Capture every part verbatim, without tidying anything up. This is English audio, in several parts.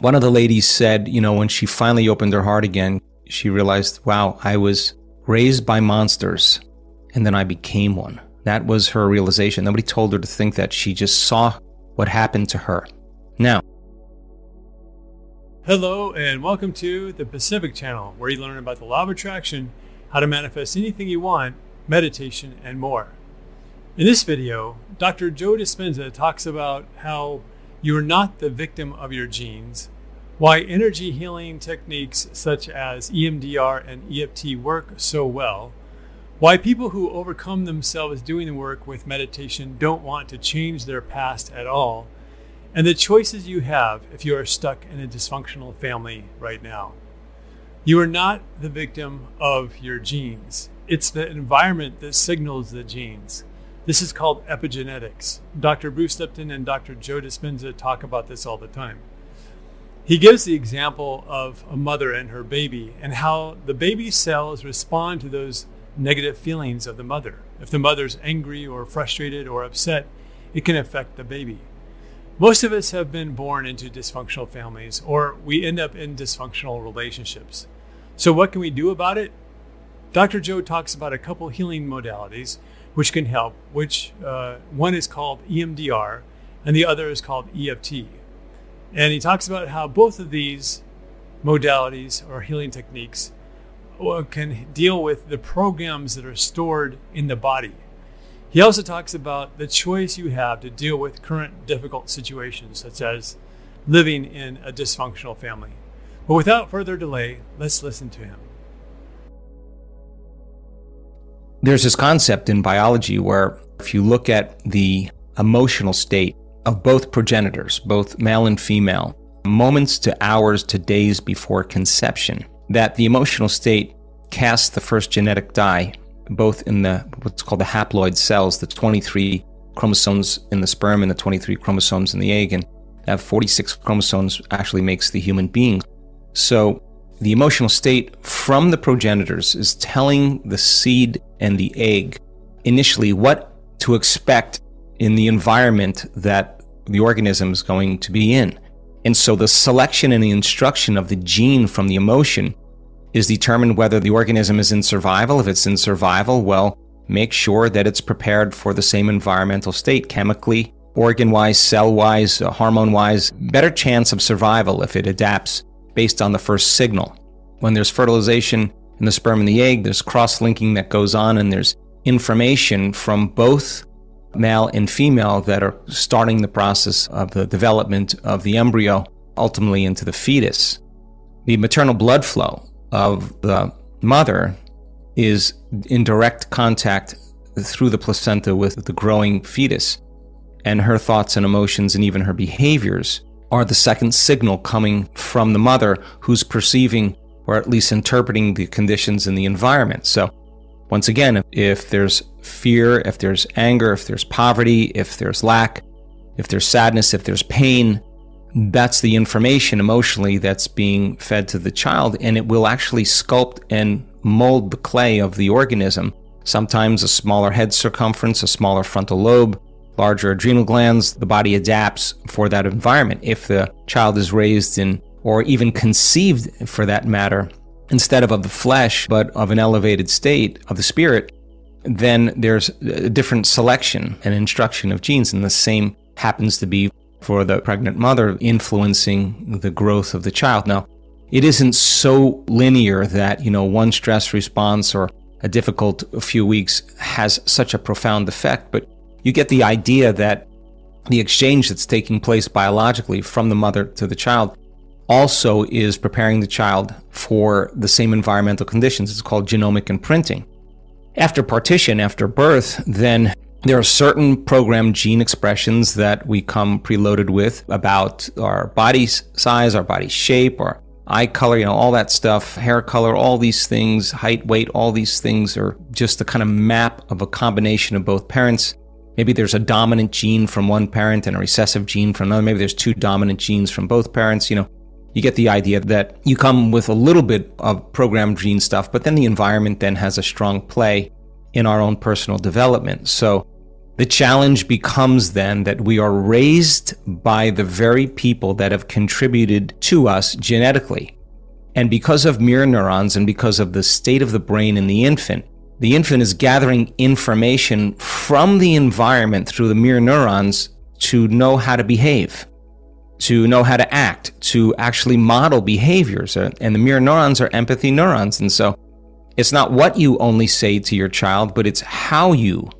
One of the ladies said, you know, when she finally opened her heart again, she realized, wow, I was raised by monsters and then I became one. That was her realization. Nobody told her to think that. She just saw what happened to her. Now. Hello and welcome to the Pacific Channel, where you learn about the law of attraction, how to manifest anything you want, meditation, and more. In this video, Doctor Joe Dispenza talks about how you're not the victim of your genes, why energy healing techniques such as E M D R and E F T work so well, why people who overcome themselves doing the work with meditation don't want to change their past at all, and the choices you have if you are stuck in a dysfunctional family right now. You are not the victim of your genes. It's the environment that signals the genes. This is called epigenetics. Doctor Bruce Lipton and Doctor Joe Dispenza talk about this all the time. He gives the example of a mother and her baby and how the baby cells respond to those negative feelings of the mother. If the mother's angry or frustrated or upset, it can affect the baby. Most of us have been born into dysfunctional families, or we end up in dysfunctional relationships. So what can we do about it? Doctor Joe talks about a couple healing modalities which can help, which uh, one is called E M D R and the other is called E F T. And he talks about how both of these modalities or healing techniques can deal with the programs that are stored in the body. He also talks about the choice you have to deal with current difficult situations, such as living in a dysfunctional family. But without further delay, let's listen to him. There's this concept in biology where if you look at the emotional state of both progenitors, both male and female, moments to hours to days before conception, that the emotional state casts the first genetic die, both in the what's called the haploid cells, the twenty-three chromosomes in the sperm and the twenty-three chromosomes in the egg, and that forty-six chromosomes actually makes the human being. So the emotional state from the progenitors is telling the seed and the egg initially what to expect in the environment that the organism is going to be in. And so the selection and the instruction of the gene from the emotion is determined whether the organism is in survival. If it's in survival, well, make sure that it's prepared for the same environmental state, chemically, organ-wise, cell-wise, hormone-wise, better chance of survival if it adapts based on the first signal. When there's fertilization in the sperm and the egg, there's cross-linking that goes on, and there's information from both male and female that are starting the process of the development of the embryo, ultimately into the fetus. The maternal blood flow of the mother is in direct contact through the placenta with the growing fetus, and her thoughts and emotions and even her behaviors are the second signal coming from the mother, who's perceiving or at least interpreting the conditions in the environment. So once again, if there's fear, if there's anger, if there's poverty, if there's lack, if there's sadness, if there's pain, that's the information emotionally that's being fed to the child, and it will actually sculpt and mold the clay of the organism. Sometimes a smaller head circumference, a smaller frontal lobe, larger adrenal glands, the body adapts for that environment. If the child is raised in, or even conceived for that matter, instead of of the flesh, but of an elevated state of the spirit, then there's a different selection and instruction of genes, and the same happens to be for the pregnant mother influencing the growth of the child. Now, it isn't so linear that, you know, one stress response or a difficult few weeks has such a profound effect, but you get the idea that the exchange that's taking place biologically from the mother to the child also is preparing the child for the same environmental conditions. It's called genomic imprinting. After partition, after birth, then there are certain programmed gene expressions that we come preloaded with about our body size, our body shape, our eye color, you know, all that stuff, hair color, all these things, height, weight, all these things are just the kind of map of a combination of both parents. Maybe there's a dominant gene from one parent and a recessive gene from another. Maybe there's two dominant genes from both parents. You know, you get the idea that you come with a little bit of programmed gene stuff, but then the environment then has a strong play in our own personal development. So The challenge becomes then that we are raised by the very people that have contributed to us genetically. And because of mirror neurons and because of the state of the brain in the infant, the infant is gathering information from the environment through the mirror neurons to know how to behave, to know how to act, to actually model behaviors. And the mirror neurons are empathy neurons. And so it's not what you only say to your child, but it's how you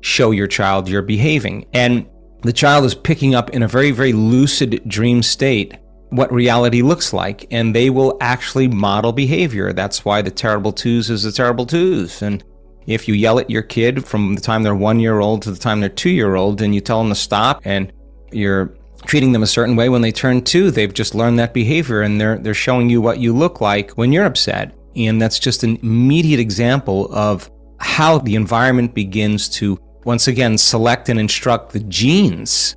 show your child you're behaving. And the child is picking up in a very, very lucid dream state what reality looks like, and they will actually model behavior. That's why the terrible twos is the terrible twos. And if you yell at your kid from the time they're one year old to the time they're two year old, and you tell them to stop, and you're treating them a certain way when they turn two, they've just learned that behavior, and they're they're showing you what you look like when you're upset. And that's just an immediate example of how the environment begins to, once again, select and instruct the genes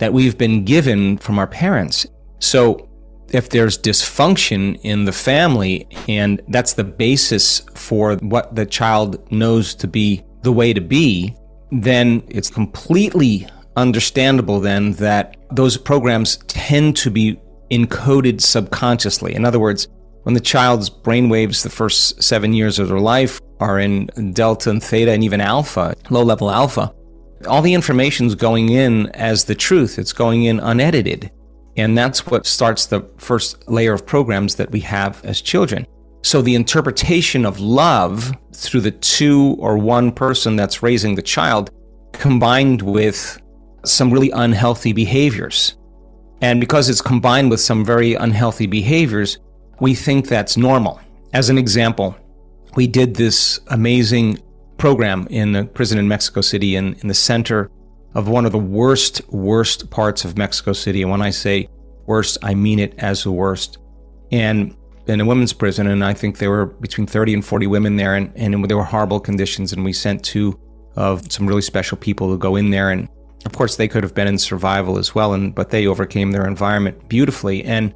that we've been given from our parents. So if there's dysfunction in the family, and that's the basis for what the child knows to be the way to be, then it's completely understandable then that those programs tend to be encoded subconsciously. In other words, when the child's brainwaves the first seven years of their life are in delta and theta and even alpha, low-level alpha, all the information's going in as the truth. It's going in unedited. And that's what starts the first layer of programs that we have as children. So the interpretation of love through the two or one person that's raising the child, combined with some really unhealthy behaviors. And because it's combined with some very unhealthy behaviors, we think that's normal. As an example, we did this amazing program in a prison in Mexico City, in, in the center of one of the worst, worst parts of Mexico City. And when I say worst, I mean it as the worst. And in a women's prison, and I think there were between thirty and forty women there, and, and there were horrible conditions. And we sent two of some really special people to go in there. And of course, they could have been in survival as well, and but they overcame their environment beautifully. And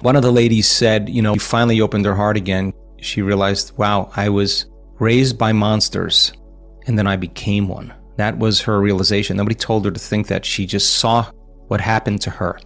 one of the ladies said, you know, she finally opened her heart again. She realized, wow, I was raised by monsters, and then I became one. That was her realization. Nobody told her to think that. She just saw what happened to her.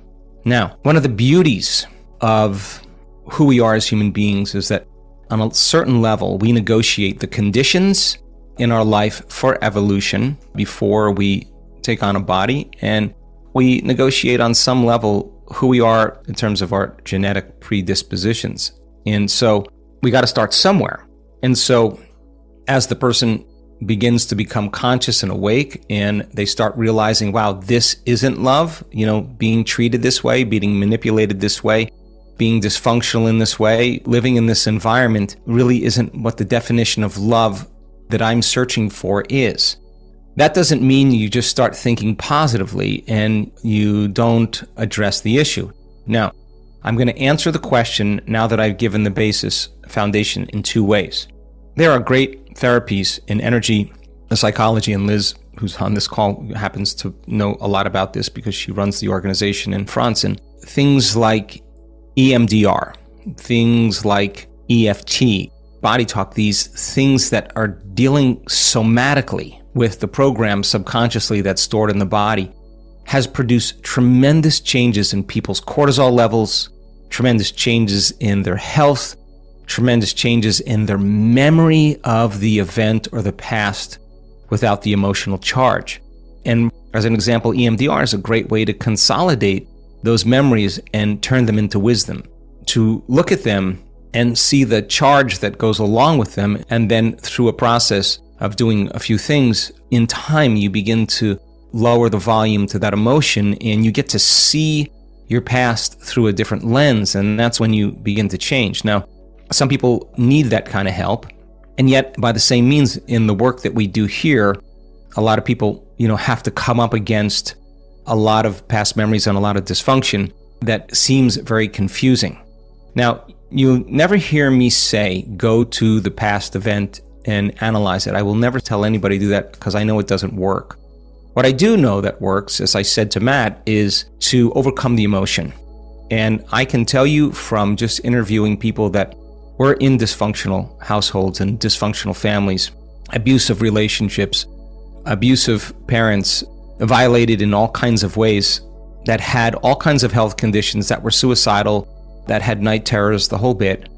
Now, one of the beauties of who we are as human beings is that on a certain level, we negotiate the conditions in our life for evolution before we take on a body. And we negotiate on some level who we are in terms of our genetic predispositions. And so we got to start somewhere. And so as the person begins to become conscious and awake, and they start realizing, wow, this isn't love, you know, being treated this way, being manipulated this way, being dysfunctional in this way, living in this environment really isn't what the definition of love that I'm searching for is. That doesn't mean you just start thinking positively and you don't address the issue. Now, I'm going to answer the question now that I've given the basis foundation in two ways. There are great therapies in energy, psychology, and Liz, who's on this call, happens to know a lot about this because she runs the organization in France, and things like E M D R, things like E F T, body talk, these things that are dealing somatically with the program subconsciously that's stored in the body, has produced tremendous changes in people's cortisol levels, tremendous changes in their health, tremendous changes in their memory of the event or the past without the emotional charge. And as an example, E M D R is a great way to consolidate those memories and turn them into wisdom, to look at them and see the charge that goes along with them. And then through a process of doing a few things, in time you begin to lower the volume to that emotion, and you get to see your past through a different lens, and that's when you begin to change. Now, some people need that kind of help, and yet by the same means, in the work that we do here, a lot of people, you know, have to come up against a lot of past memories and a lot of dysfunction that seems very confusing. Now, you'll never hear me say, go to the past event and analyze it. I will never tell anybody to do that because I know it doesn't work. What I do know that works, as I said to Matt, is to overcome the emotion. And I can tell you from just interviewing people that were in dysfunctional households and dysfunctional families, abusive relationships, abusive parents, violated in all kinds of ways, that had all kinds of health conditions, that were suicidal, that had night terrors, the whole bit.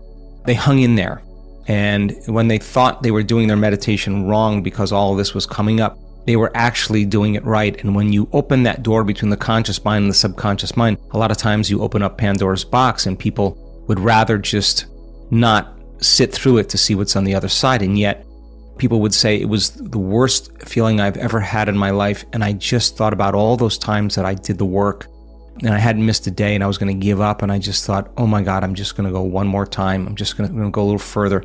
They hung in there. And when they thought they were doing their meditation wrong because all of this was coming up, they were actually doing it right. And when you open that door between the conscious mind and the subconscious mind, a lot of times you open up Pandora's box, and people would rather just not sit through it to see what's on the other side. And yet people would say, it was the worst feeling I've ever had in my life. And I just thought about all those times that I did the work and I hadn't missed a day and I was going to give up. And I just thought, oh my God, I'm just going to go one more time. I'm just going to go a little further.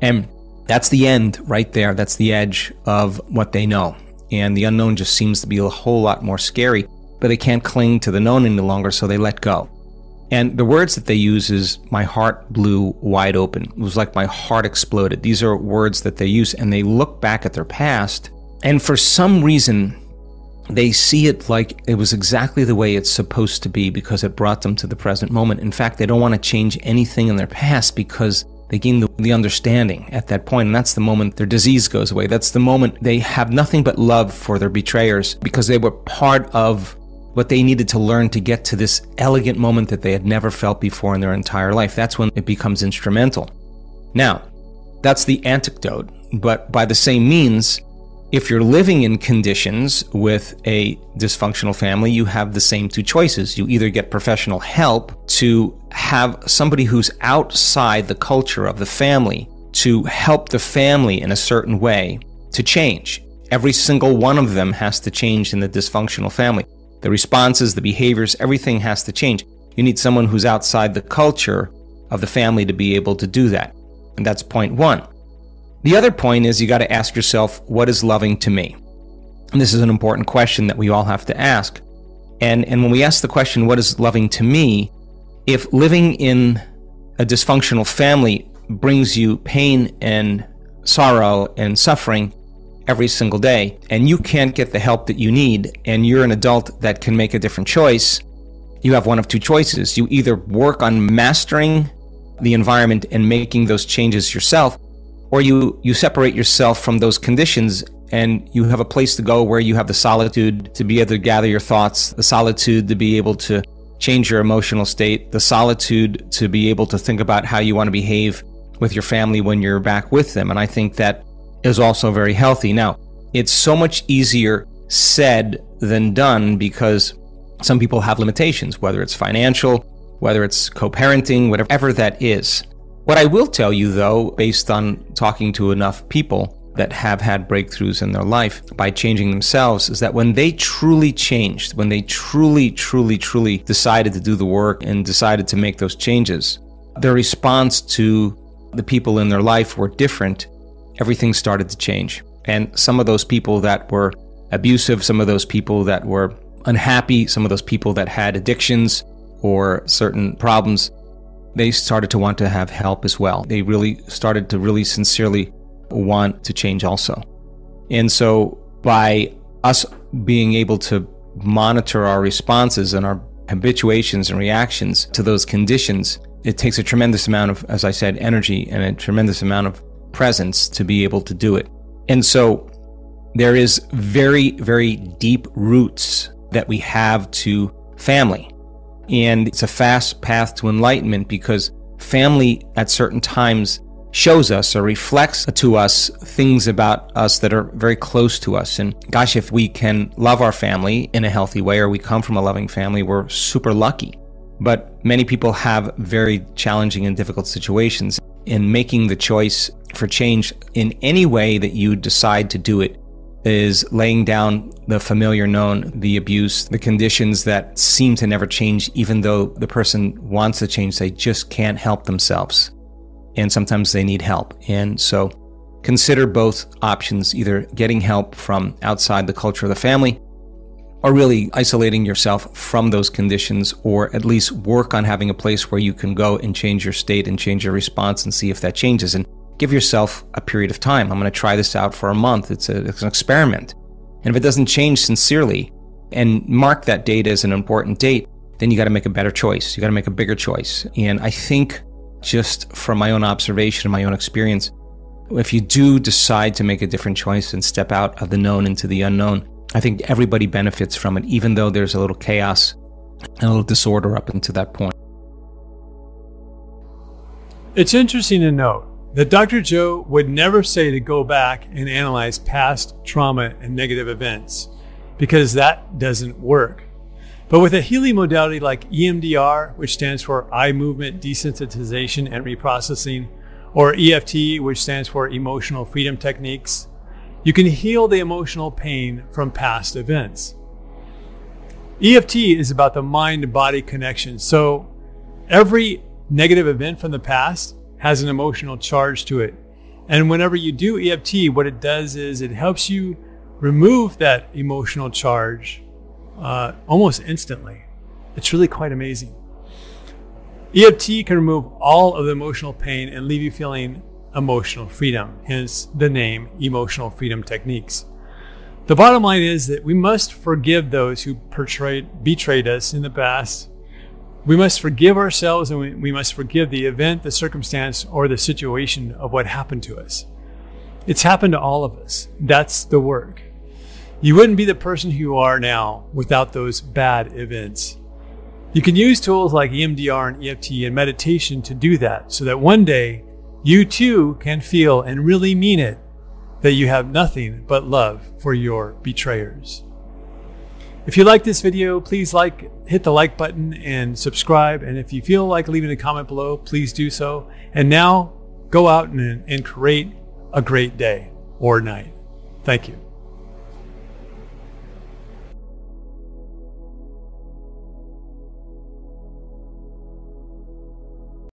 And that's the end right there. That's the edge of what they know. And the unknown just seems to be a whole lot more scary, but they can't cling to the known any longer, so they let go. And the words that they use is, my heart blew wide open. It was like my heart exploded. These are words that they use, and they look back at their past, and for some reason, they see it like it was exactly the way it's supposed to be because it brought them to the present moment. In fact, they don't want to change anything in their past because they gain the, the understanding at that point, and that's the moment their disease goes away. That's the moment they have nothing but love for their betrayers because they were part of what they needed to learn to get to this elegant moment that they had never felt before in their entire life. That's when it becomes instrumental. Now, that's the antidote, but by the same means, if you're living in conditions with a dysfunctional family, you have the same two choices. You either get professional help to have somebody who's outside the culture of the family to help the family in a certain way to change. Every single one of them has to change in the dysfunctional family. The responses, the behaviors, everything has to change. You need someone who's outside the culture of the family to be able to do that. And that's point one. The other point is, you got to ask yourself, what is loving to me? And this is an important question that we all have to ask. And, and when we ask the question, what is loving to me? If living in a dysfunctional family brings you pain and sorrow and suffering every single day, and you can't get the help that you need, and you're an adult that can make a different choice, you have one of two choices. You either work on mastering the environment and making those changes yourself, or you, you separate yourself from those conditions and you have a place to go where you have the solitude to be able to gather your thoughts, the solitude to be able to change your emotional state, the solitude to be able to think about how you want to behave with your family when you're back with them. And I think that is also very healthy. Now, it's so much easier said than done because some people have limitations, whether it's financial, whether it's co-parenting, whatever that is. What I will tell you, though, based on talking to enough people that have had breakthroughs in their life by changing themselves, is that when they truly changed, when they truly, truly, truly decided to do the work and decided to make those changes, their response to the people in their life were different. Everything started to change. And some of those people that were abusive, some of those people that were unhappy, some of those people that had addictions or certain problems, they started to want to have help as well. They really started to really sincerely want to change also. And so by us being able to monitor our responses and our habituations and reactions to those conditions, it takes a tremendous amount of, as I said, energy and a tremendous amount of presence to be able to do it. And so there is very, very deep roots that we have to family. And it's a fast path to enlightenment because family at certain times shows us or reflects to us things about us that are very close to us. And gosh, if we can love our family in a healthy way, or we come from a loving family, we're super lucky. But many people have very challenging and difficult situations, and making the choice for change in any way that you decide to do it is laying down the familiar known, the abuse, the conditions that seem to never change, even though the person wants to change, they just can't help themselves. And sometimes they need help. And so consider both options, either getting help from outside the culture of the family, or really isolating yourself from those conditions, or at least work on having a place where you can go and change your state and change your response and see if that changes. And give yourself a period of time. I'm going to try this out for a month. It's, a, it's an experiment. And if it doesn't change sincerely, and mark that date as an important date, then you got to make a better choice. You got to make a bigger choice. And I think, just from my own observation and my own experience, if you do decide to make a different choice and step out of the known into the unknown, I think everybody benefits from it, even though there's a little chaos and a little disorder up until that point. It's interesting to note that Doctor Joe would never say to go back and analyze past trauma and negative events, because that doesn't work. But with a healing modality like E M D R, which stands for Eye Movement Desensitization and Reprocessing, or E F T, which stands for Emotional Freedom Techniques, you can heal the emotional pain from past events. E F T is about the mind-body connection. So every negative event from the past has an emotional charge to it. And whenever you do E F T, what it does is it helps you remove that emotional charge uh, almost instantly. It's really quite amazing. E F T can remove all of the emotional pain and leave you feeling emotional freedom, hence the name Emotional Freedom Techniques. The bottom line is that we must forgive those who betrayed, betrayed us in the past. We must forgive ourselves, and we, we must forgive the event, the circumstance, or the situation of what happened to us. It's happened to all of us. That's the work. You wouldn't be the person who you are now without those bad events. You can use tools like E M D R and E F T and meditation to do that, so that one day you too can feel and really mean it that you have nothing but love for your betrayers. If you like this video, please like, hit the like button and subscribe. And if you feel like leaving a comment below, please do so. And now go out and, and create a great day or night. Thank you.